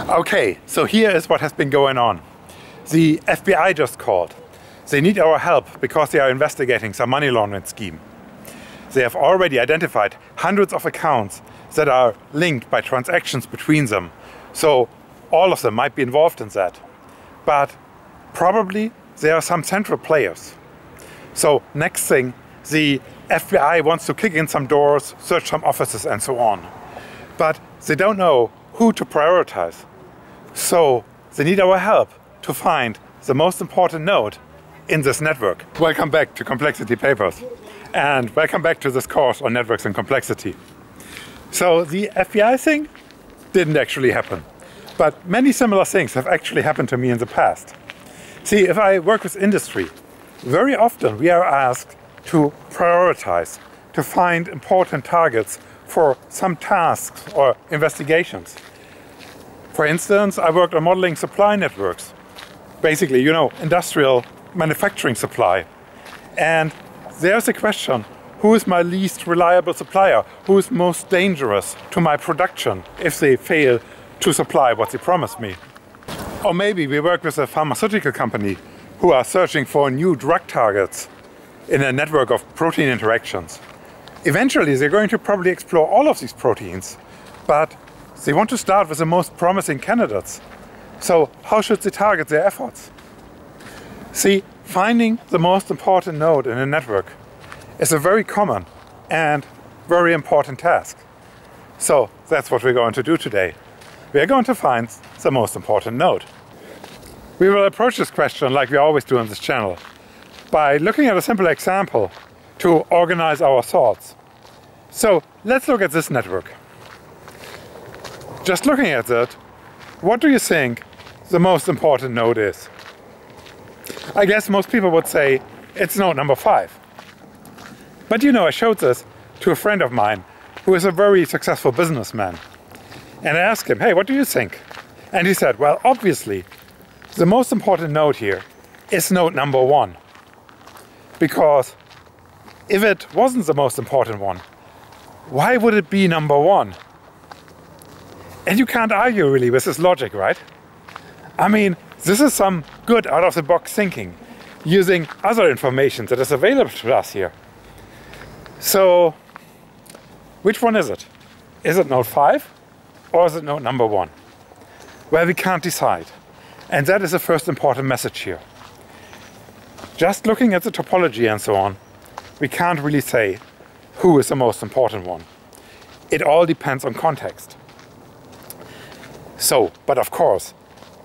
Okay, so here is what has been going on. The FBI just called. They need our help because they are investigating some money laundering scheme. They have already identified hundreds of accounts that are linked by transactions between them. So all of them might be involved in that. But probably there are some central players. So next thing, the FBI wants to kick in some doors, search some offices and so on. But they don't know who to prioritize. So they need our help to find the most important node in this network. Welcome back to Complexity Papers. And welcome back to this course on Networks and Complexity. So the FBI thing didn't actually happen. But many similar things have actually happened to me in the past. See, if I work with industry, very often we are asked to prioritize, to find important targets for some tasks or investigations. For instance, I worked on modeling supply networks. Basically, you know, industrial manufacturing supply. And there's a question, who is my least reliable supplier? Who is most dangerous to my production if they fail to supply what they promised me? Or maybe we work with a pharmaceutical company who are searching for new drug targets in a network of protein interactions. Eventually, they're going to probably explore all of these proteins, but they want to start with the most promising candidates. So how should they target their efforts? See, finding the most important node in a network is a very common and very important task. So that's what we're going to do today. We are going to find the most important node. We will approach this question like we always do on this channel, by looking at a simple example to organize our thoughts. So let's look at this network. Just looking at that, what do you think the most important node is? I guess most people would say it's node number 5. But you know, I showed this to a friend of mine who is a very successful businessman. And I asked him, hey, what do you think? And he said, well, obviously, the most important node here is node number 1. Because if it wasn't the most important one, why would it be number 1? And you can't argue really with this logic, right? I mean, this is some good out-of-the-box thinking, using other information that is available to us here. So, which one is it? Is it node 5 or is it node number 1? Well, we can't decide. And that is the first important message here. Just looking at the topology and so on, we can't really say who is the most important one. It all depends on context. So, but of course,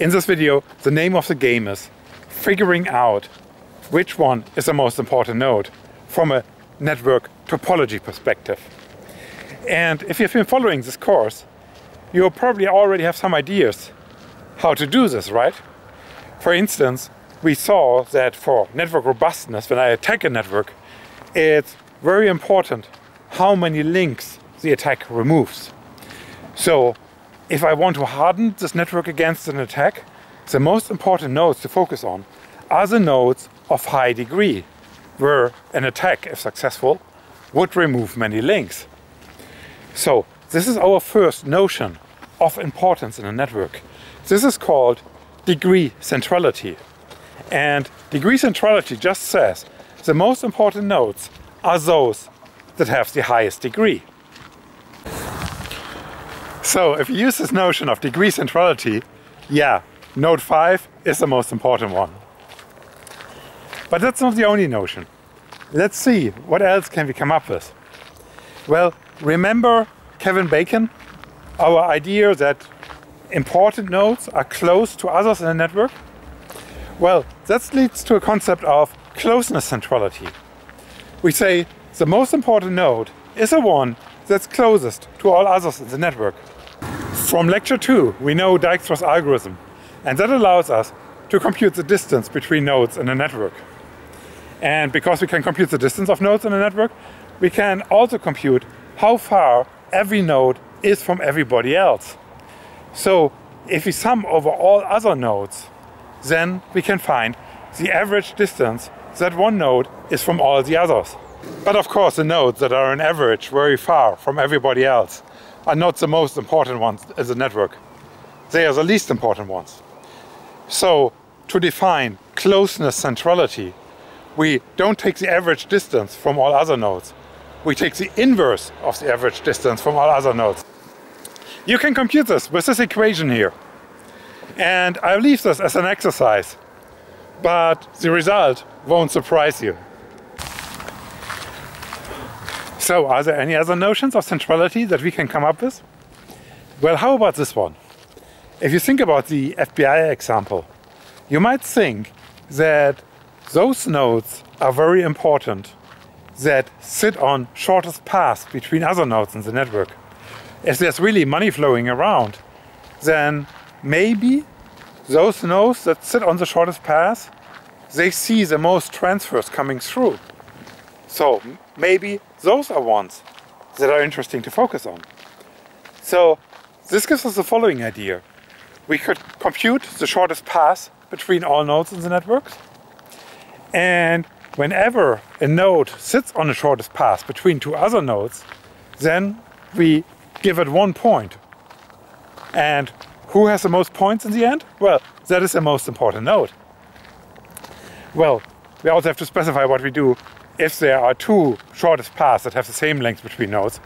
in this video, the name of the game is figuring out which one is the most important node from a network topology perspective. And if you've been following this course, you probably already have some ideas how to do this, right? For instance, we saw that for network robustness, when I attack a network, it's very important how many links the attack removes. So, if I want to harden this network against an attack, the most important nodes to focus on are the nodes of high degree, where an attack, if successful, would remove many links. So this is our first notion of importance in a network. This is called degree centrality. And degree centrality just says the most important nodes are those that have the highest degree. So if you use this notion of degree centrality, yeah, node 5 is the most important one. But that's not the only notion. Let's see, what else can we come up with? Well, remember Kevin Bacon? Our idea that important nodes are close to others in a network? Well, that leads to a concept of closeness centrality. We say the most important node is the one that's closest to all others in the network. From lecture 2, we know Dijkstra's algorithm, and that allows us to compute the distance between nodes in a network. And because we can compute the distance of nodes in a network, we can also compute how far every node is from everybody else. So if we sum over all other nodes, then we can find the average distance that one node is from all the others. But of course, the nodes that are on average very far from everybody else are not the most important ones as a network. They are the least important ones. So to define closeness centrality, we don't take the average distance from all other nodes. We take the inverse of the average distance from all other nodes. You can compute this with this equation here. And I leave this as an exercise, but the result won't surprise you. So, are there any other notions of centrality that we can come up with? Well, how about this one? If you think about the FBI example, you might think that those nodes are very important that sit on shortest paths between other nodes in the network. If there's really money flowing around, then maybe those nodes that sit on the shortest path, they see the most transfers coming through. So maybe those are ones that are interesting to focus on. So this gives us the following idea. We could compute the shortest path between all nodes in the network. And whenever a node sits on the shortest path between two other nodes, then we give it 1 point. And who has the most points in the end? Well, that is the most important node. Well, we also have to specify what we do if there are two shortest paths that have the same length between nodes,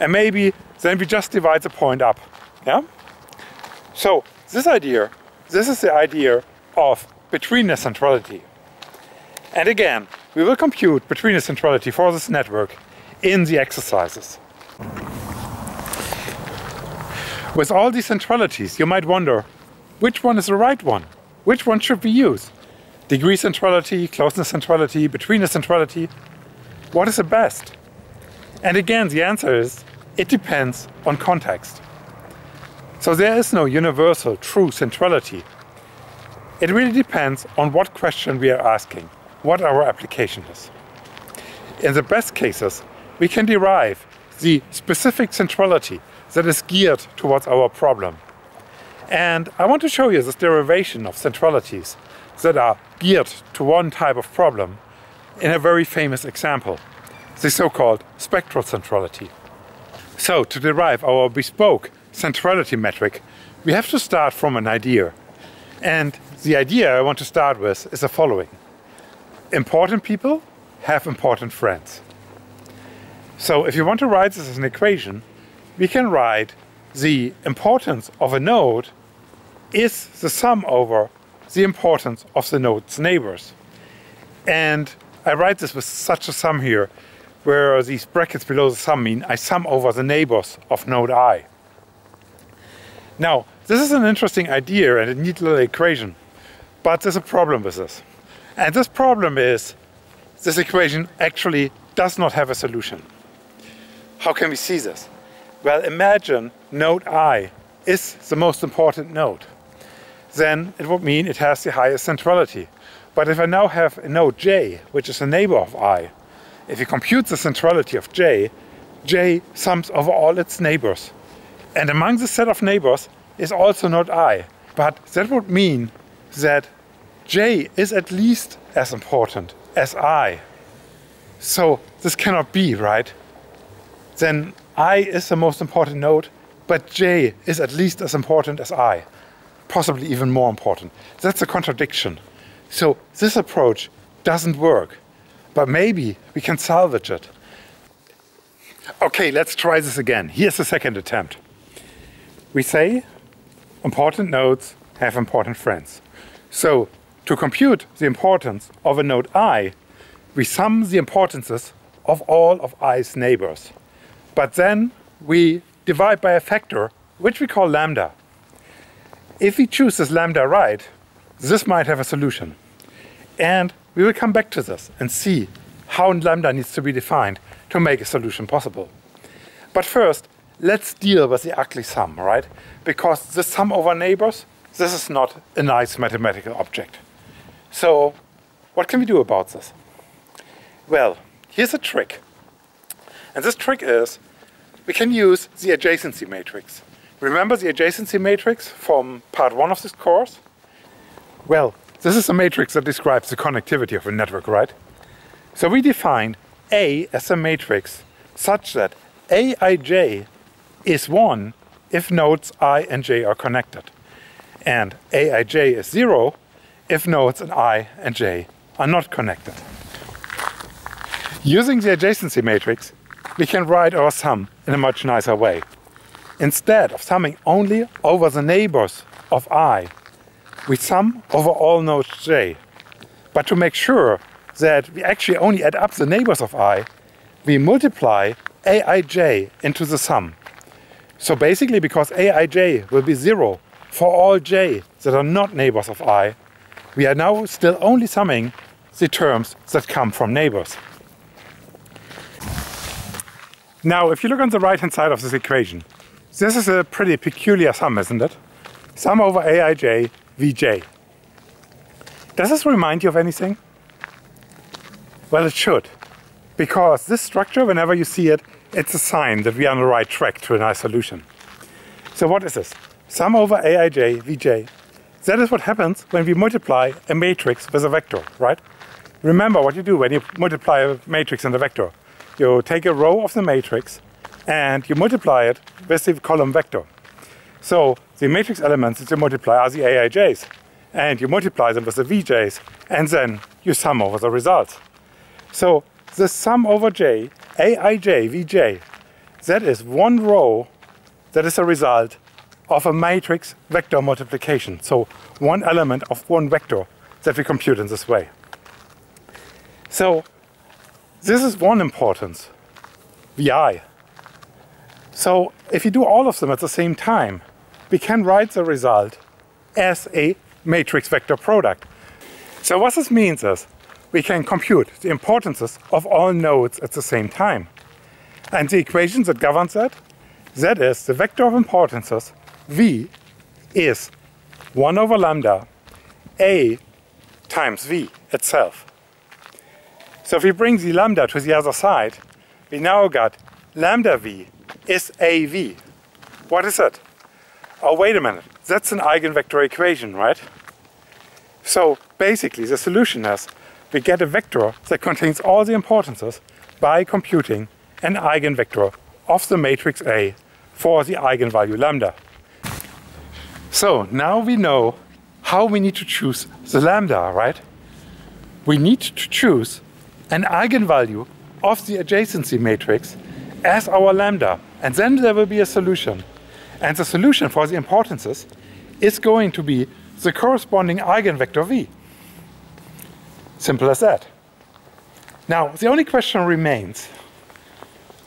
and maybe then we just divide the point up. Yeah? So this is the idea of betweenness centrality. And again, we will compute betweenness centrality for this network in the exercises. With all these centralities, you might wonder, which one is the right one? Which one should we use? Degree centrality, closeness centrality, betweenness centrality. What is the best? And again, the answer is, it depends on context. So there is no universal true centrality. It really depends on what question we are asking, what our application is. In the best cases, we can derive the specific centrality that is geared towards our problem. And I want to show you this derivation of centralities that are geared to one type of problem in a very famous example, the so-called spectral centrality. So to derive our bespoke centrality metric, we have to start from an idea. And the idea I want to start with is the following. Important people have important friends. So if you want to write this as an equation, we can write the importance of a node is the sum over the importance of the node's neighbors. And I write this with such a sum here, where these brackets below the sum mean I sum over the neighbors of node I. Now, this is an interesting idea and a neat little equation, but there's a problem with this. And this problem is, this equation actually does not have a solution. How can we see this? Well, imagine node I is the most important node. Then it would mean it has the highest centrality. But if I now have a node j, which is a neighbor of I, if you compute the centrality of j, j sums over all its neighbors. And among the set of neighbors is also node I. But that would mean that j is at least as important as I. So this cannot be, right? Then I is the most important node, but j is at least as important as I. Possibly even more important. That's a contradiction. So this approach doesn't work, but maybe we can salvage it. Okay, let's try this again. Here's the second attempt. We say important nodes have important friends. So to compute the importance of a node I, we sum the importances of all of I's neighbors. But then we divide by a factor, which we call lambda. If we choose this lambda right, this might have a solution. And we will come back to this and see how lambda needs to be defined to make a solution possible. But first, let's deal with the ugly sum, right? Because the sum over neighbors, this is not a nice mathematical object. So what can we do about this? Well, here's a trick. And this trick is, we can use the adjacency matrix. Remember the adjacency matrix from part 1 of this course? Well, this is a matrix that describes the connectivity of a network, right? So we define A as a matrix such that Aij is 1 if nodes I and j are connected. and aij is 0 if nodes in I and j are not connected. Using the adjacency matrix, we can write our sum in a much nicer way. Instead of summing only over the neighbors of I, we sum over all nodes j. But to make sure that we actually only add up the neighbors of I, we multiply aij into the sum. So basically, because aij will be 0 for all j that are not neighbors of I, we are now still only summing the terms that come from neighbors. Now, if you look on the right-hand side of this equation, this is a pretty peculiar sum, isn't it? Sum over aij vj. Does this remind you of anything? Well, it should, because this structure, whenever you see it, it's a sign that we are on the right track to a nice solution. So what is this? Sum over aij vj. That is what happens when we multiply a matrix with a vector, right? Remember what you do when you multiply a matrix and a vector. You take a row of the matrix and you multiply it with the column vector. So the matrix elements that you multiply are the aij's, and you multiply them with the vj's, and then you sum over the results. So the sum over j, aij, vj, that is one row that is a result of a matrix vector multiplication. So one element of one vector that we compute in this way. So this is one importance, vi. So if you do all of them at the same time, we can write the result as a matrix vector product. So what this means is we can compute the importances of all nodes at the same time. And the equation that governs that is the vector of importances, v, is 1 over lambda a times v itself. So if we bring the lambda to the other side, we now got lambda v is AV. What is it? Oh, wait a minute. That's an eigenvector equation, right? So basically the solution is we get a vector that contains all the importances by computing an eigenvector of the matrix A for the eigenvalue lambda. So now we know how we need to choose the lambda, right? We need to choose an eigenvalue of the adjacency matrix as our lambda, and then there will be a solution. And the solution for the importances is going to be the corresponding eigenvector v. Simple as that. Now, the only question remains,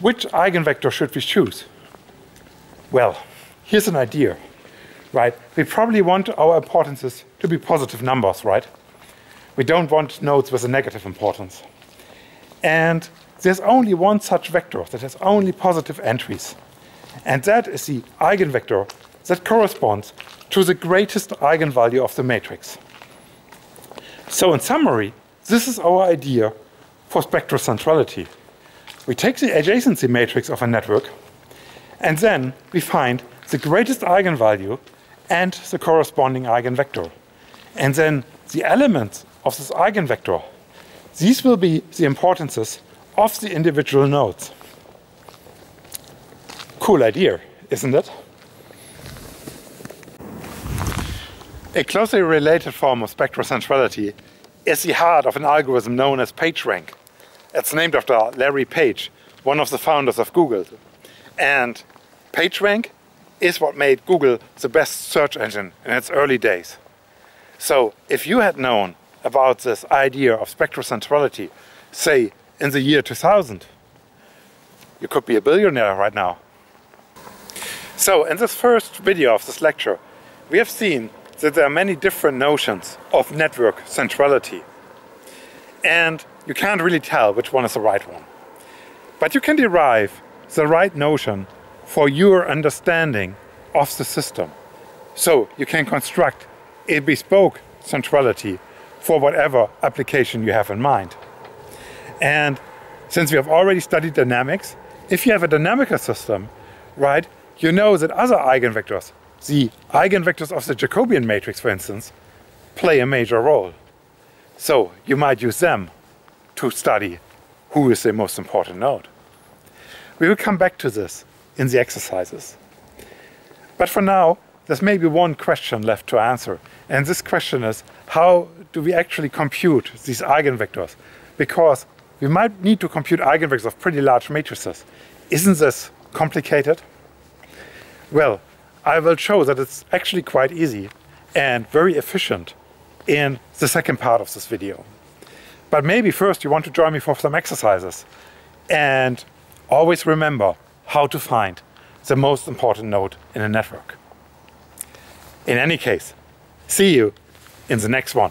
which eigenvector should we choose? Well, here's an idea, right? We probably want our importances to be positive numbers, right? We don't want nodes with a negative importance. And there's only one such vector that has only positive entries. And that is the eigenvector that corresponds to the greatest eigenvalue of the matrix. So in summary, this is our idea for spectral centrality. We take the adjacency matrix of a network, and then we find the greatest eigenvalue and the corresponding eigenvector. And then the elements of this eigenvector, these will be the importances of the individual nodes. Cool idea, isn't it? A closely related form of spectral centrality is the heart of an algorithm known as PageRank. It's named after Larry Page, one of the founders of Google. And PageRank is what made Google the best search engine in its early days. So if you had known about this idea of spectral centrality, say, in the year 2000, you could be a billionaire right now. So in this first video of this lecture, we have seen that there are many different notions of network centrality. And you can't really tell which one is the right one. But you can derive the right notion for your understanding of the system. So you can construct a bespoke centrality for whatever application you have in mind. And since we have already studied dynamics, if you have a dynamical system, right, you know that other eigenvectors, the eigenvectors of the Jacobian matrix, for instance, play a major role. So you might use them to study who is the most important node. We will come back to this in the exercises. But for now, there's maybe one question left to answer. And this question is, how do we actually compute these eigenvectors? Because we might need to compute eigenvectors of pretty large matrices. Isn't this complicated? Well, I will show that it's actually quite easy and very efficient in the second part of this video. But maybe first you want to join me for some exercises. And always remember how to find the most important node in a network. In any case, see you in the next one.